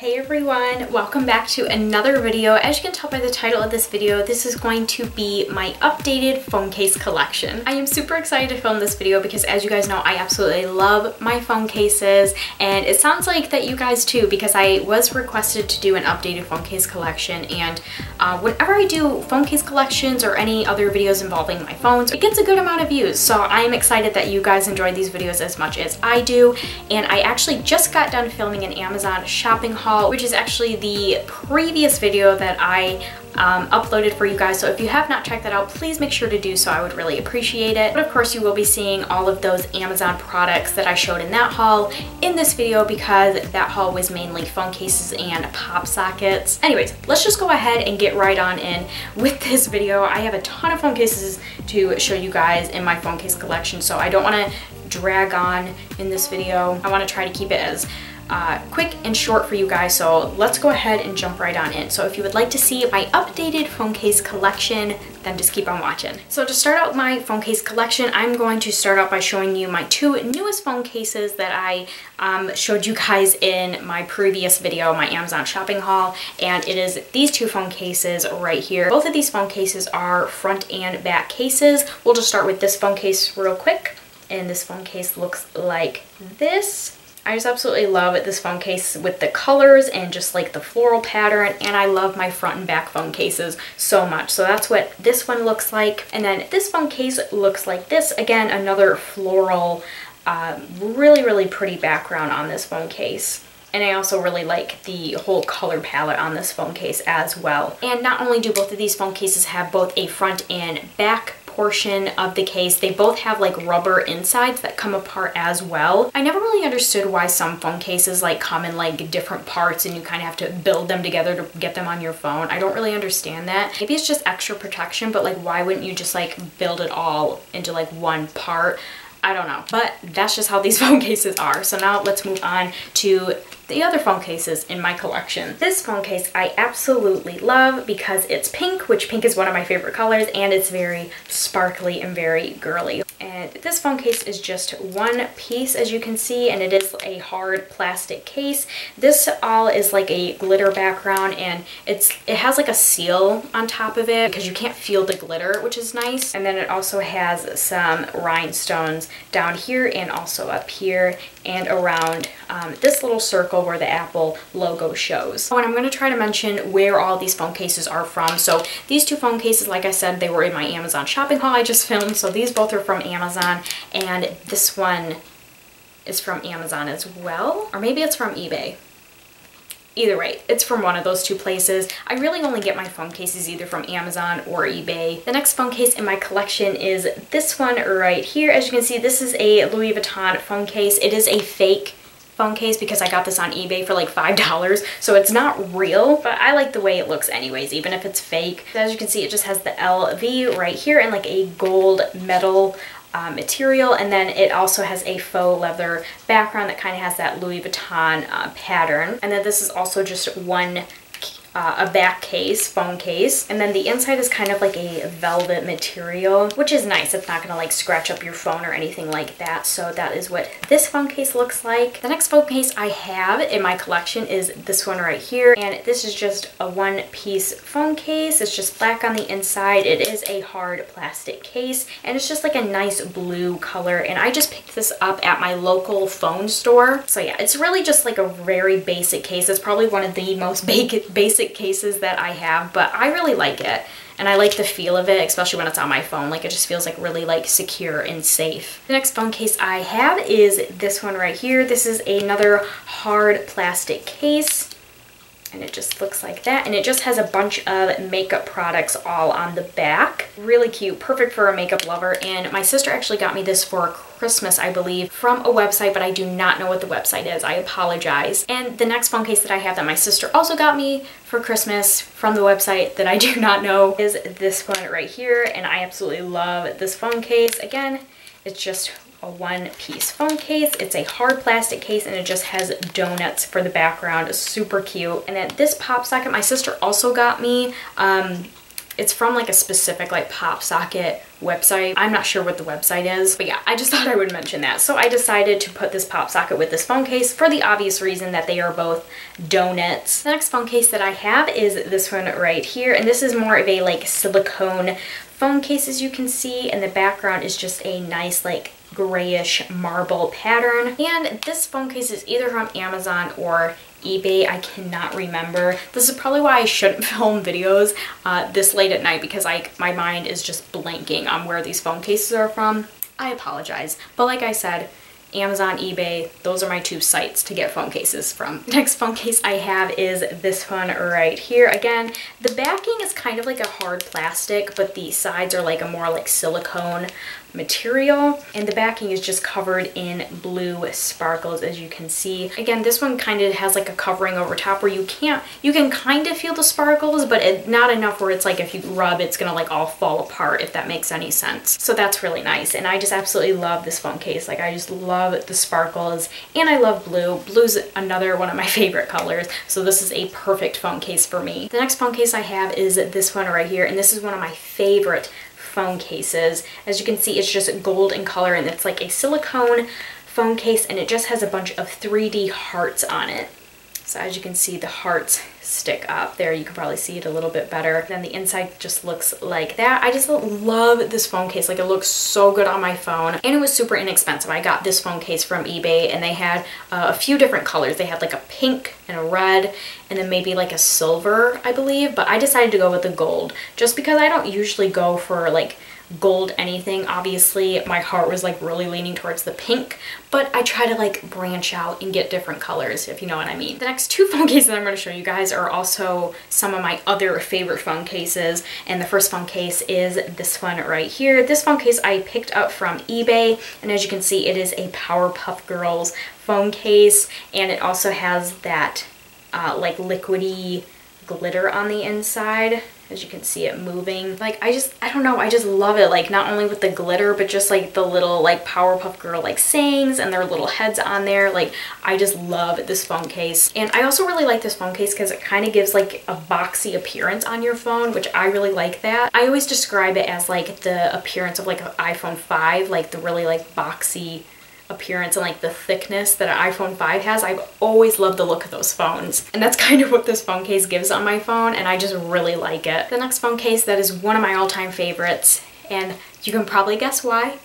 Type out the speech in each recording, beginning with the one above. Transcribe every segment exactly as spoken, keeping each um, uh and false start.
Hey everyone, welcome back to another video. As you can tell by the title of this video, this is going to be my updated phone case collection. I am super excited to film this video because, as you guys know, I absolutely love my phone cases, and it sounds like that you guys too, because I was requested to do an updated phone case collection, and uh, whenever I do phone case collections or any other videos involving my phones, it gets a good amount of views. So I am excited that you guys enjoy these videos as much as I do, and I actually just got done filming an Amazon shopping haul, which is actually the previous video that I um, uploaded for you guys. So if you have not checked that out, please make sure to do so. I would really appreciate it. But of course, you will be seeing all of those Amazon products that I showed in that haul in this video, because that haul was mainly phone cases and pop sockets. Anyways, let's just go ahead and get right on in with this video. I have a ton of phone cases to show you guys in my phone case collection, so I don't want to drag on in this video. I want to try to keep it as Uh, quick and short for you guys, so let's go ahead and jump right on in. So if you would like to see my updated phone case collection, then just keep on watching. So to start out my phone case collection, I'm going to start out by showing you my two newest phone cases that I um, showed you guys in my previous video, my Amazon shopping haul, and it is these two phone cases right here. Both of these phone cases are front and back cases. We'll just start with this phone case real quick, and this phone case looks like this. I just absolutely love this phone case with the colors and just like the floral pattern, and I love my front and back phone cases so much. So that's what this one looks like. And then this phone case looks like this. Again, another floral, um, really, really pretty background on this phone case. And I also really like the whole color palette on this phone case as well. And not only do both of these phone cases have both a front and back portion of the case, they both have like rubber insides that come apart as well. I never really understood why some phone cases like come in like different parts and you kind of have to build them together to get them on your phone. I don't really understand that. Maybe it's just extra protection, but like why wouldn't you just like build it all into like one part? I don't know, but that's just how these phone cases are. So now let's move on to the other phone cases in my collection. This phone case I absolutely love because it's pink, which pink is one of my favorite colors, and it's very sparkly and very girly. And this phone case is just one piece, as you can see, and it is a hard plastic case. This all is like a glitter background, and it's it has like a seal on top of it because you can't feel the glitter, which is nice. And then it also has some rhinestones down here and also up here and around um, this little circle where the Apple logo shows. Oh, and I'm going to try to mention where all these phone cases are from. So these two phone cases, like I said, they were in my Amazon shopping haul I just filmed. So these both are from Amazon, and this one is from Amazon as well, or maybe it's from eBay. Either way, it's from one of those two places. I really only get my phone cases either from Amazon or eBay. The next phone case in my collection is this one right here. As you can see, this is a Louis Vuitton phone case. It is a fake phone case because I got this on eBay for like five dollars, so it's not real, but I like the way it looks anyways, even if it's fake. As you can see, it just has the L V right here and like a gold metal uh, material, and then it also has a faux leather background that kind of has that Louis Vuitton uh, pattern. And then this is also just one Uh, a back case, phone case, and then the inside is kind of like a velvet material, which is nice. It's not gonna like scratch up your phone or anything like that. So that is what this phone case looks like. The next phone case I have in my collection is this one right here, and this is just a one piece phone case. It's just black on the inside. It is a hard plastic case, and it's just like a nice blue color, and I just picked this up at my local phone store. So yeah, it's really just like a very basic case. It's probably one of the most basic basic cases that I have, but I really like it, and I like the feel of it, especially when it's on my phone. Like, it just feels like really like secure and safe. The next phone case I have is this one right here. This is another hard plastic case, and it just looks like that, and it just has a bunch of makeup products all on the back. Really cute, perfect for a makeup lover. And my sister actually got me this for Christmas, I believe, from a website, but I do not know what the website is. I apologize. And the next phone case that I have that my sister also got me for Christmas from the website that I do not know is this one right here, and I absolutely love this phone case. Again, it's just a one-piece phone case. It's a hard plastic case, and it just has donuts for the background. It's super cute. And then this pop socket my sister also got me um, It's from like a specific like pop socket website. I'm not sure what the website is, but yeah, I just thought I would mention that. So I decided to put this pop socket with this phone case for the obvious reason that they are both donuts. The next phone case that I have is this one right here, and this is more of a like silicone phone case, as you can see, and the background is just a nice like grayish marble pattern. And this phone case is either from Amazon or eBay. I cannot remember. This is probably why I shouldn't film videos uh, this late at night, because like my mind is just blanking on where these phone cases are from. I apologize. But like I said, Amazon, eBay, those are my two sites to get phone cases from. Next phone case I have is this one right here. Again, the backing is kind of like a hard plastic, but the sides are like a more like silicone material, and the backing is just covered in blue sparkles, as you can see. Again, this one kind of has like a covering over top where you can't, you can kind of feel the sparkles, but it, not enough where it's like if you rub it's gonna like all fall apart, if that makes any sense. So that's really nice, and I just absolutely love this phone case. Like I just love the sparkles, and I love blue. Blue's another one of my favorite colors, so this is a perfect phone case for me. The next phone case I have is this one right here, and this is one of my favorite phone cases. As you can see, it's just gold in color, and it's like a silicone phone case, and it just has a bunch of three D hearts on it. So as you can see, the hearts stick up there. You can probably see it a little bit better. Then the inside just looks like that. I just love this phone case. Like it looks so good on my phone, and it was super inexpensive. I got this phone case from eBay, and they had uh, a few different colors. They had like a pink and a red, and then maybe like a silver, I believe, but I decided to go with the gold just because I don't usually go for like gold anything. Obviously my heart was like really leaning towards the pink, but I try to like branch out and get different colors, if you know what I mean. The next two phone cases I'm going to show you guys are also some of my other favorite phone cases, and the first phone case is this one right here. This phone case I picked up from eBay, and as you can see, it is a Powerpuff Girls phone case, and it also has that uh, like liquidy glitter on the inside, as you can see it moving. Like I just, I don't know, I just love it. Like not only with the glitter, but just like the little like Powerpuff Girl like sayings and their little heads on there. Like I just love this phone case. And I also really like this phone case because it kind of gives like a boxy appearance on your phone, which I really like that. I always describe it as like the appearance of like an iPhone five, like the really like boxy appearance and like the thickness that an iPhone five has. I've always loved the look of those phones, and that's kind of what this phone case gives on my phone, and I just really like it. The next phone case that is one of my all-time favorites, and you can probably guess why,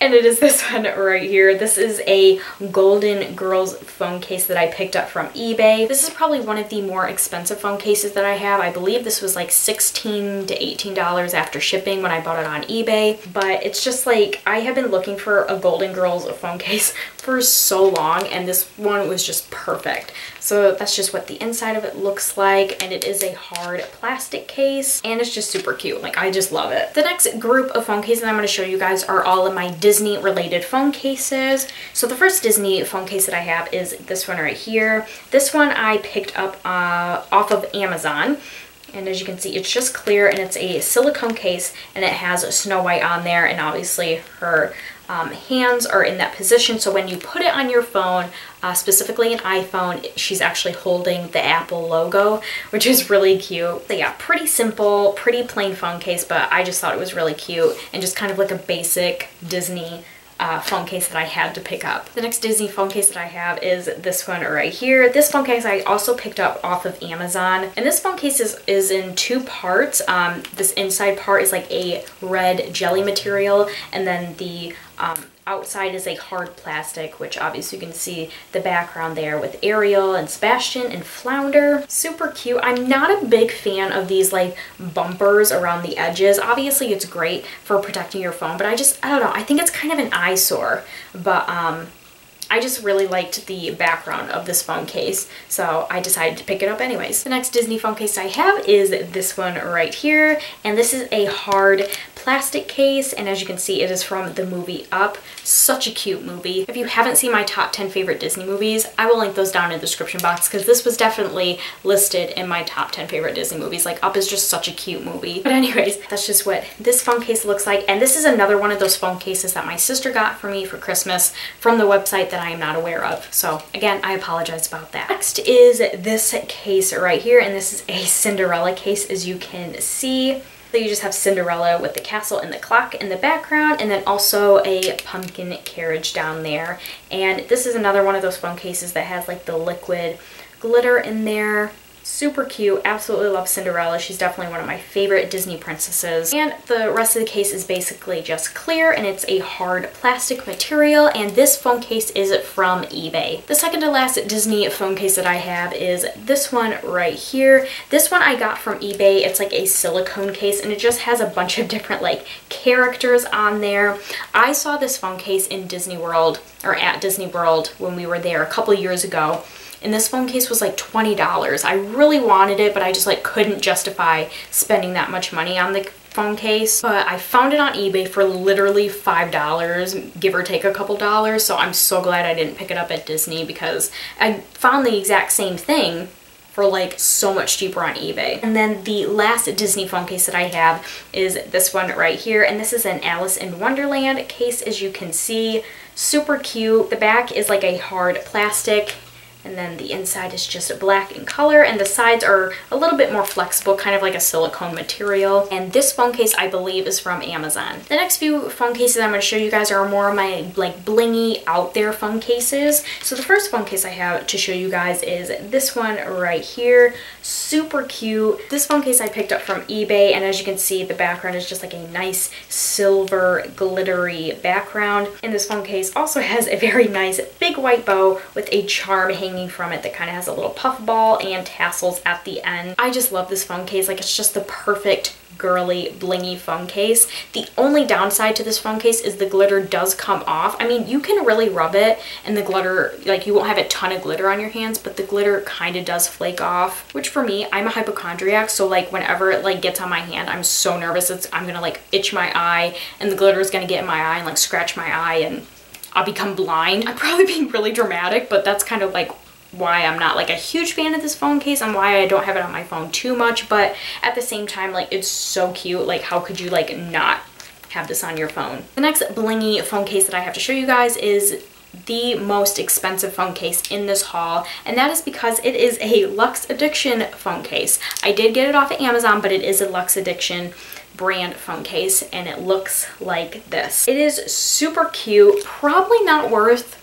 and it is this one right here. This is a Golden Girls phone case that I picked up from eBay. This is probably one of the more expensive phone cases that I have. I believe this was like sixteen to eighteen dollars after shipping when I bought it on eBay. But it's just like, I have been looking for a Golden Girls phone case for so long, and this one was just perfect. So that's just what the inside of it looks like, and it is a hard plastic case, and it's just super cute. Like I just love it. The next group of phone cases that I'm going to show you guys are all of my Disney related phone cases. So the first Disney phone case that I have is this one right here. This one I picked up uh, off of Amazon, and as you can see, it's just clear, and it's a silicone case, and it has Snow White on there, and obviously her um, hands are in that position, so when you put it on your phone, uh, specifically an iPhone, she's actually holding the Apple logo, which is really cute. So yeah, pretty simple, pretty plain phone case, but I just thought it was really cute and just kind of like a basic Disney Uh, phone case that I had to pick up. The next Disney phone case that I have is this one right here. This phone case I also picked up off of Amazon, and this phone case is, is in two parts. Um, this inside part is like a red jelly material, and then the um, outside is a hard plastic, which obviously you can see the background there with Ariel and Sebastian and Flounder. Super cute. I'm not a big fan of these like bumpers around the edges. Obviously it's great for protecting your phone, but I just, I don't know, I think it's kind of an eyesore, but um, I just really liked the background of this phone case, so I decided to pick it up anyways. The next Disney phone case I have is this one right here, and this is a hard plastic case, and as you can see, it is from the movie Up. Such a cute movie. If you haven't seen my top ten favorite Disney movies, I will link those down in the description box, because this was definitely listed in my top ten favorite Disney movies. Like, Up is just such a cute movie. But anyways, that's just what this phone case looks like, and this is another one of those phone cases that my sister got for me for Christmas from the website that that I am not aware of. So again, I apologize about that. Next is this case right here, and this is a Cinderella case, as you can see. So you just have Cinderella with the castle and the clock in the background, and then also a pumpkin carriage down there. And this is another one of those phone cases that has like the liquid glitter in there. Super cute. Absolutely love Cinderella. She's definitely one of my favorite Disney princesses. And the rest of the case is basically just clear, and it's a hard plastic material, and this phone case is from eBay. The second to last Disney phone case that I have is this one right here. This one I got from eBay. It's like a silicone case, and it just has a bunch of different like characters on there. I saw this phone case in Disney World, or at Disney World, when we were there a couple years ago. And this phone case was like twenty dollars. I really wanted it, but I just like couldn't justify spending that much money on the phone case. But I found it on eBay for literally five dollars, give or take a couple dollars. So I'm so glad I didn't pick it up at Disney, because I found the exact same thing for like so much cheaper on eBay. And then the last Disney phone case that I have is this one right here, and this is an Alice in Wonderland case, as you can see. Super cute. The back is like a hard plastic, and then the inside is just black in color, and the sides are a little bit more flexible, kind of like a silicone material. And this phone case, I believe, is from Amazon. The next few phone cases I'm going to show you guys are more of my like blingy out there phone cases. So the first phone case I have to show you guys is this one right here. Super cute. This phone case I picked up from eBay, and as you can see, the background is just like a nice silver glittery background. And this phone case also has a very nice big white bow with a charm hanging from it that kind of has a little puff ball and tassels at the end. I just love this phone case. Like, it's just the perfect girly blingy phone case. The only downside to this phone case is the glitter does come off. I mean, you can really rub it and the glitter, like, you won't have a ton of glitter on your hands, but the glitter kind of does flake off, which for me, I'm a hypochondriac, so like whenever it like gets on my hand, I'm so nervous it's I'm gonna like itch my eye, and the glitter is gonna get in my eye and like scratch my eye, and I'll become blind. I'm probably being really dramatic, but that's kind of like why I'm not like a huge fan of this phone case and why I don't have it on my phone too much. But at the same time, like, it's so cute. Like, how could you like not have this on your phone? The next blingy phone case that I have to show you guys is the most expensive phone case in this haul, and that is because it is a Luxe Addiction phone case. I did get it off of Amazon, but it is a Luxe Addiction brand phone case, and it looks like this. It is super cute, probably not worth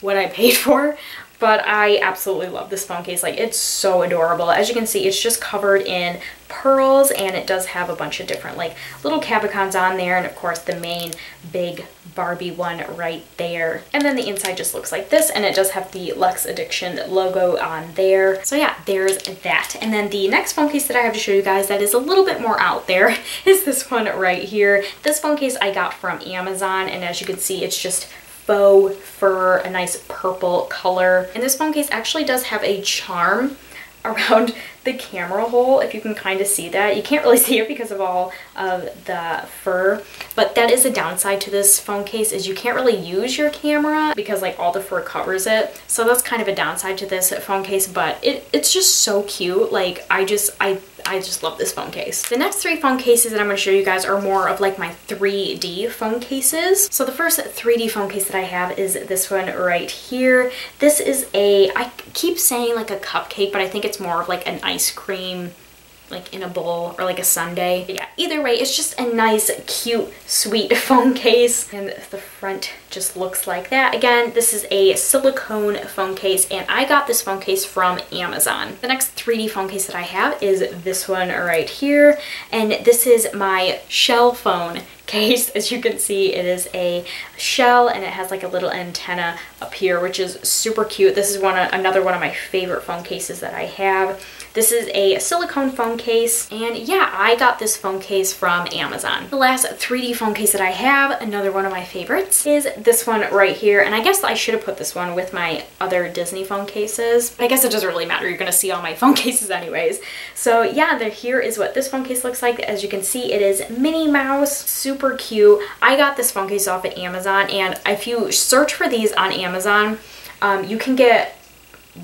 what I paid for, but I absolutely love this phone case. Like, it's so adorable. As you can see, it's just covered in pearls, and it does have a bunch of different like little Cabicons on there, and of course the main big Barbie one right there. And then the inside just looks like this, and it does have the Luxe Addiction logo on there. So yeah, there's that. And then the next phone case that I have to show you guys that is a little bit more out there is this one right here. This phone case I got from Amazon, and as you can see, it's just faux fur, a nice purple color. And this phone case actually does have a charm around the camera hole, if you can kind of see that. You can't really see it because of all of the fur, but that is a downside to this phone case, is you can't really use your camera because like all the fur covers it. So that's kind of a downside to this phone case, but it, it's just so cute. Like, I just, I I just love this phone case. The next three phone cases that I'm going to show you guys are more of like my three D phone cases. So the first three D phone case that I have is this one right here. This is a, I keep saying like a cupcake, but I think it's more of like an ice cream, like in a bowl, or like a sundae. Yeah, either way, it's just a nice, cute, sweet phone case. And the front just looks like that. Again, this is a silicone phone case, and I got this phone case from Amazon. The next three D phone case that I have is this one right here, and this is my shell phone case. As you can see, it is a shell, and it has like a little antenna up here, which is super cute. This is one of, another one of my favorite phone cases that I have. This is a silicone phone case, and yeah, I got this phone case from Amazon. The last three D phone case that I have, another one of my favorites, is this one right here. And I guess I should have put this one with my other Disney phone cases, but I guess it doesn't really matter. You're gonna see all my phone cases anyways. So yeah, there, here is what this phone case looks like. As you can see, it is Minnie Mouse. Super super cute. I got this phone case off at Amazon, and if you search for these on Amazon, um, you can get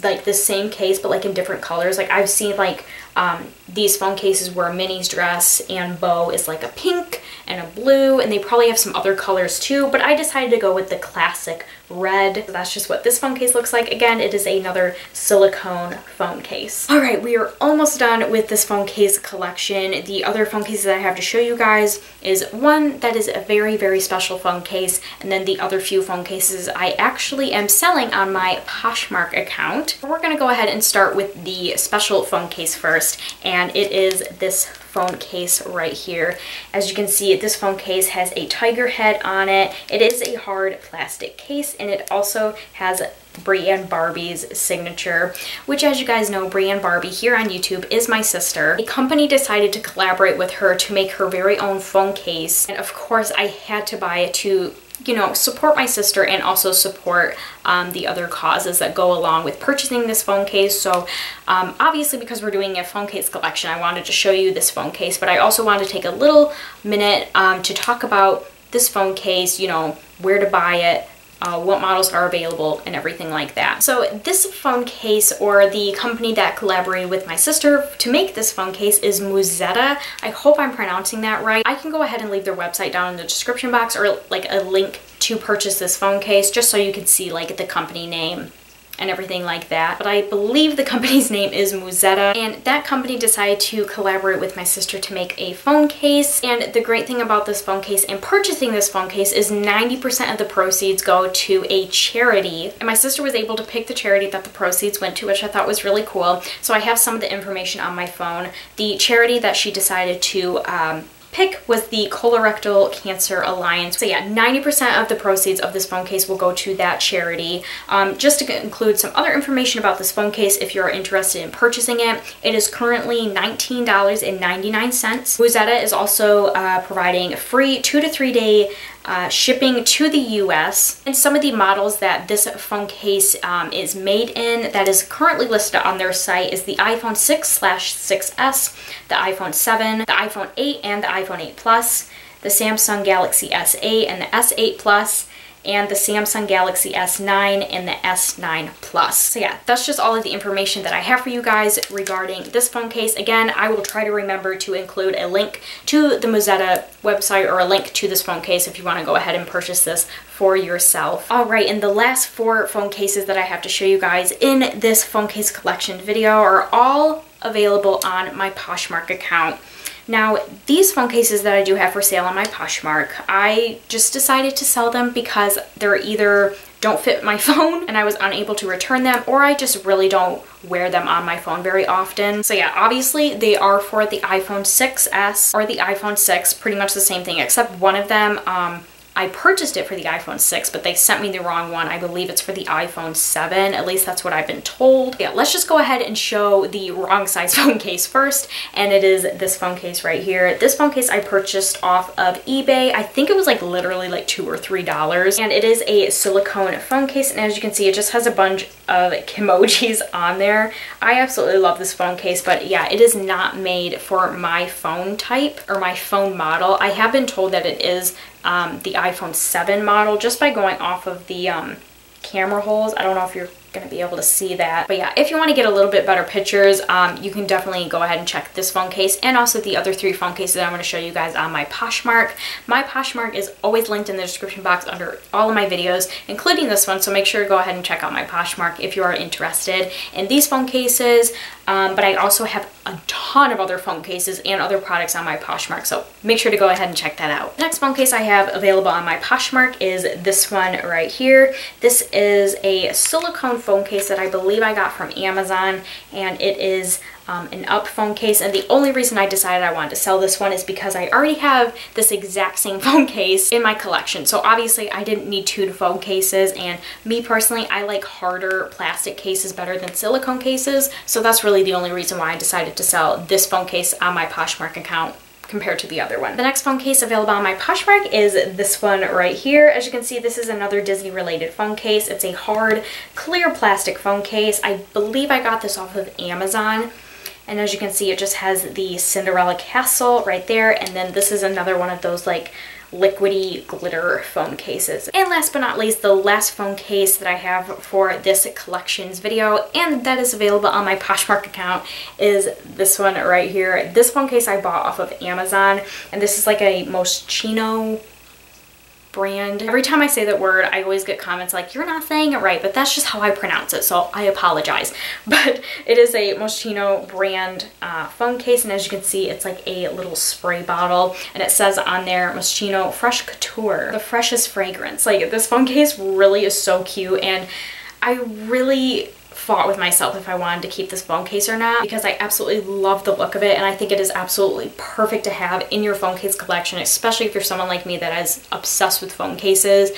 like the same case but like in different colors. Like, I've seen like Um, these phone cases were a Minnie's dress and Beau is like a pink and a blue, and they probably have some other colors too, but I decided to go with the classic red. So that's just what this phone case looks like. Again, it is another silicone phone case. All right, we are almost done with this phone case collection. The other phone cases that I have to show you guys is one that is a very, very special phone case, and then the other few phone cases I actually am selling on my Poshmark account. We're gonna go ahead and start with the special phone case first, and it is this phone case right here. As you can see, this phone case has a tiger head on it. It is a hard plastic case, and it also has BreeAnn Barbie's signature, which, as you guys know, BreeAnn Barbie here on YouTube is my sister. A company decided to collaborate with her to make her very own phone case, and of course I had to buy it to, you know, support my sister and also support um, the other causes that go along with purchasing this phone case. So um, obviously, because we're doing a phone case collection, I wanted to show you this phone case, but I also wanted to take a little minute um, to talk about this phone case, you know, where to buy it, Uh, what models are available, and everything like that. So this phone case, or the company that collaborated with my sister to make this phone case, is Muzeta. I hope I'm pronouncing that right. I can go ahead and leave their website down in the description box, or like a link to purchase this phone case, just so you can see like the company name and everything like that. But I believe the company's name is Muzeta, and that company decided to collaborate with my sister to make a phone case. And the great thing about this phone case and purchasing this phone case is ninety percent of the proceeds go to a charity, and my sister was able to pick the charity that the proceeds went to, which I thought was really cool. So I have some of the information on my phone. The charity that she decided to um, pick was the Colorectal Cancer Alliance. So yeah, ninety percent of the proceeds of this phone case will go to that charity. Um, just to include some other information about this phone case, if you're interested in purchasing it, it is currently nineteen ninety-nine. Muzeta is also uh, providing free two to three day uh, shipping to the U S And some of the models that this phone case um, is made in that is currently listed on their site is the iPhone six slash six S, the iPhone seven, the iPhone eight and the iPhone eight Plus, the Samsung Galaxy S eight and the S eight Plus, and the Samsung Galaxy S nine and the S nine Plus. So yeah, that's just all of the information that I have for you guys regarding this phone case. Again, I will try to remember to include a link to the Muzeta website, or a link to this phone case if you want to go ahead and purchase this for yourself. All right, and the last four phone cases that I have to show you guys in this phone case collection video are all available on my Poshmark account. Now, these phone cases that I do have for sale on my Poshmark, I just decided to sell them because they're either don't fit my phone and I was unable to return them, or I just really don't wear them on my phone very often. So yeah, obviously they are for the iPhone six S or the iPhone six, pretty much the same thing, except one of them, um, I purchased it for the iPhone six, but they sent me the wrong one. I believe it's for the iPhone seven. At least that's what I've been told. Yeah, let's just go ahead and show the wrong size phone case first, and it is this phone case right here. This phone case I purchased off of eBay. I think it was like literally like two or three dollars, and it is a silicone phone case, and as you can see, it just has a bunch of Kimojis on there. I absolutely love this phone case, but yeah, it is not made for my phone type or my phone model. I have been told that it is Um, the iPhone seven model, just by going off of the um, camera holes. I don't know if you're going to be able to see that, but yeah, if you want to get a little bit better pictures, um, you can definitely go ahead and check this phone case and also the other three phone cases that I'm going to show you guys on my Poshmark. My Poshmark is always linked in the description box under all of my videos, including this one, so make sure to go ahead and check out my Poshmark if you are interested in these phone cases. Um, but I also have a ton of other phone cases and other products on my Poshmark, so make sure to go ahead and check that out. The next phone case I have available on my Poshmark is this one right here. This is a silicone phone case that I believe I got from Amazon, and it is Um, an up phone case, and the only reason I decided I wanted to sell this one is because I already have this exact same phone case in my collection, so obviously I didn't need two phone cases. And me personally, I like harder plastic cases better than silicone cases, so that's really the only reason why I decided to sell this phone case on my Poshmark account compared to the other one. The next phone case available on my Poshmark is this one right here. As you can see, this is another Disney related phone case. It's a hard clear plastic phone case. I believe I got this off of Amazon. And as you can see, it just has the Cinderella castle right there. And then this is another one of those like liquidy glitter phone cases. And last but not least, the last phone case that I have for this collections video, and that is available on my Poshmark account, is this one right here. This phone case I bought off of Amazon, and this is like a Moschino brand. Every time I say that word, I always get comments like, you're not saying it right, but that's just how I pronounce it, so I apologize. But it is a Moschino brand uh, phone case, and as you can see, it's like a little spray bottle, and it says on there, Moschino Fresh Couture, the freshest fragrance. Like, this phone case really is so cute, and I really fought with myself if I wanted to keep this phone case or not, because I absolutely love the look of it, and I think it is absolutely perfect to have in your phone case collection, especially if you're someone like me that is obsessed with phone cases.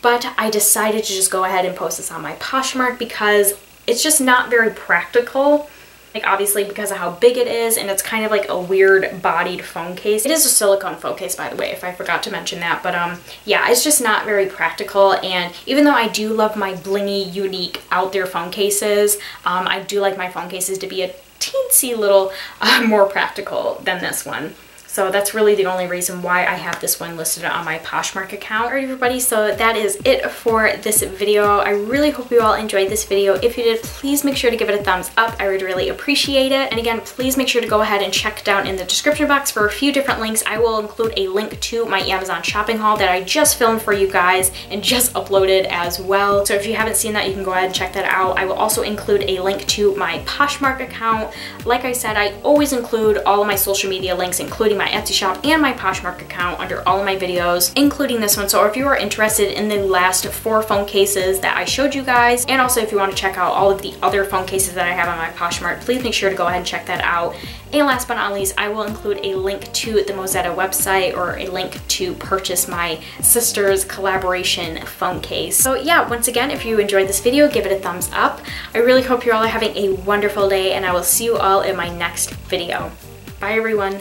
But I decided to just go ahead and post this on my Poshmark because it's just not very practical. Like, obviously because of how big it is, and it's kind of like a weird bodied phone case. It is a silicone phone case, by the way, if I forgot to mention that. But um, yeah, it's just not very practical. And even though I do love my blingy, unique, out there phone cases, um, I do like my phone cases to be a teensy little uh, more practical than this one. So that's really the only reason why I have this one listed on my Poshmark account. All right, everybody, so that is it for this video. I really hope you all enjoyed this video. If you did, please make sure to give it a thumbs up. I would really appreciate it. And again, please make sure to go ahead and check down in the description box for a few different links. I will include a link to my Amazon shopping haul that I just filmed for you guys and just uploaded as well. So if you haven't seen that, you can go ahead and check that out. I will also include a link to my Poshmark account. Like I said, I always include all of my social media links, including my Etsy shop and my Poshmark account, under all of my videos, including this one. So if you are interested in the last four phone cases that I showed you guys, and also if you want to check out all of the other phone cases that I have on my Poshmark, please make sure to go ahead and check that out. And last but not least, I will include a link to the Muzeta website, or a link to purchase my sister's collaboration phone case. So yeah, once again, if you enjoyed this video, give it a thumbs up. I really hope you're all having a wonderful day, and I will see you all in my next video. Bye, everyone.